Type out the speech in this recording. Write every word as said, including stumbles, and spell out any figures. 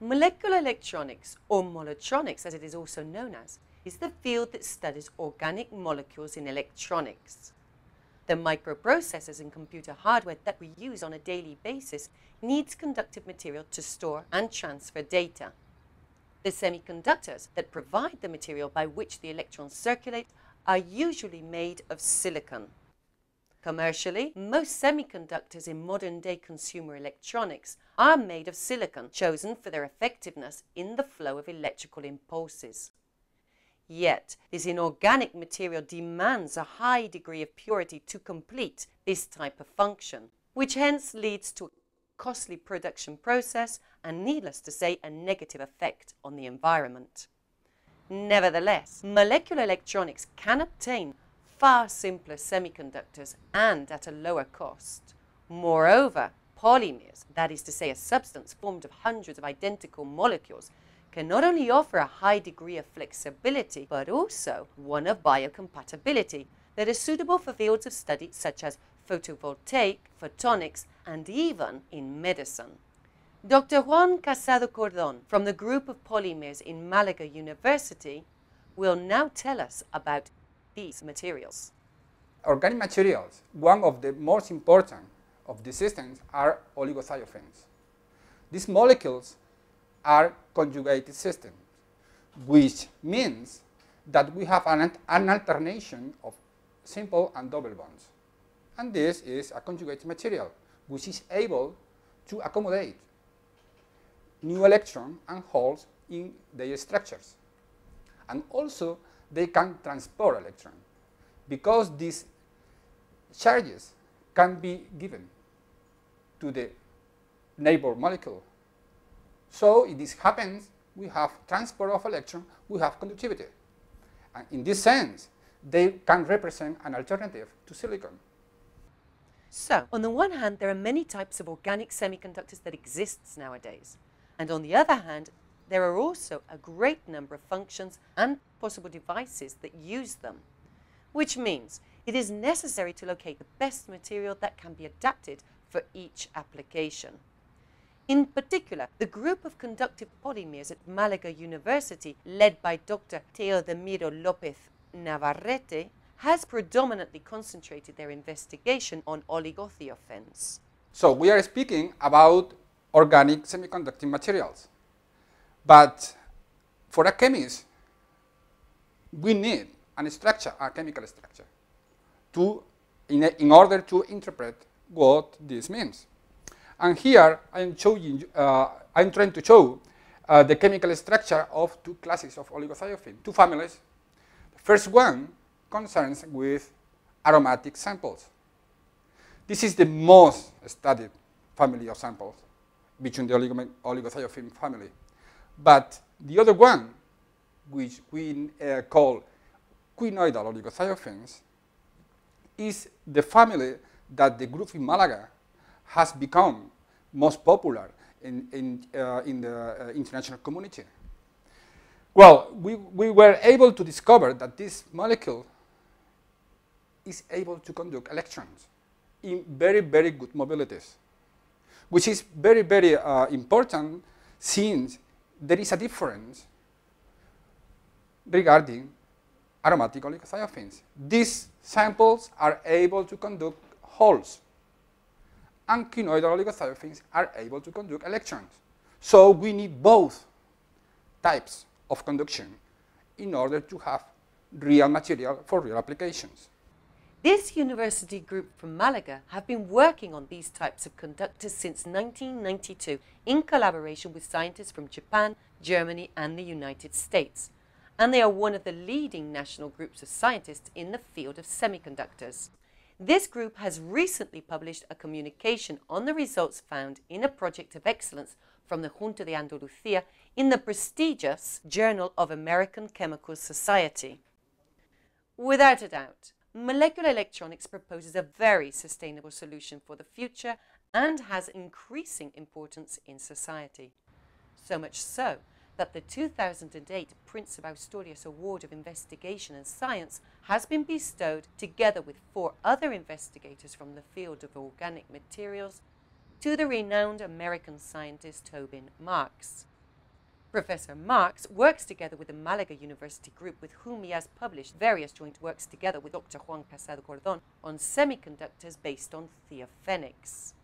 Molecular electronics, or moletronics as it is also known as, is the field that studies organic molecules in electronics. The microprocessors and computer hardware that we use on a daily basis needs conductive material to store and transfer data. The semiconductors that provide the material by which the electrons circulate are usually made of silicon. Commercially, most semiconductors in modern-day consumer electronics are made of silicon, chosen for their effectiveness in the flow of electrical impulses. Yet, this inorganic material demands a high degree of purity to complete this type of function, which hence leads to a costly production process and, needless to say, a negative effect on the environment. Nevertheless, molecular electronics can obtain far simpler semiconductors and at a lower cost. Moreover, polymers, that is to say a substance formed of hundreds of identical molecules, can not only offer a high degree of flexibility, but also one of biocompatibility that is suitable for fields of study such as photovoltaic, photonics, and even in medicine. Doctor Juan Casado Cordón, from the group of polymers in Malaga University, will now tell us about these materials. Organic materials, one of the most important of the systems, are oligothiophenes. These molecules are conjugated systems, which means that we have an, an alternation of simple and double bonds. And this is a conjugated material, which is able to accommodate new electrons and holes in their structures. And also, they can transport electrons, because these charges can be given to the neighbor molecule. So if this happens, we have transport of electrons, we have conductivity. And in this sense, they can represent an alternative to silicon. So, on the one hand, there are many types of organic semiconductors that exist nowadays. And on the other hand, there are also a great number of functions and possible devices that use them, which means it is necessary to locate the best material that can be adapted for each application. In particular, the group of conductive polymers at Malaga University, led by Doctor Teodemiro López Navarrete, has predominantly concentrated their investigation on oligothiophenes. So we are speaking about organic semiconducting materials. But for a chemist, we need a structure, a chemical structure, to, in, a, in order to interpret what this means. And here I'm, showing, uh, I'm trying to show uh, the chemical structure of two classes of oligothiophenes, two families. The first one concerns with aromatic samples. This is the most studied family of samples between the oligothiophen family. But the other one, which we uh, call quinoidal oligothiophenes, is the family that the group in Malaga has become most popular in, in, uh, in the uh, international community. Well, we, we were able to discover that this molecule is able to conduct electrons in very, very good mobilities, which is very, very uh, important, since there is a difference regarding aromatic oligothiophenes. These samples are able to conduct holes, and quinoidal oligothiophenes are able to conduct electrons. So we need both types of conduction in order to have real material for real applications. This university group from Malaga have been working on these types of conductors since nineteen ninety-two in collaboration with scientists from Japan, Germany and the United States, and they are one of the leading national groups of scientists in the field of semiconductors. This group has recently published a communication on the results found in a project of excellence from the Junta de Andalucía in the prestigious Journal of American Chemical Society. Without a doubt, molecular electronics proposes a very sustainable solution for the future and has increasing importance in society. So much so that the two thousand eight Prince of Asturias Award of Investigation and Science has been bestowed, together with four other investigators from the field of organic materials, to the renowned American scientist Tobin Marks. Professor Marks works together with the Malaga University group, with whom he has published various joint works together with Doctor Juan Casado Cordón on semiconductors based on theophenics.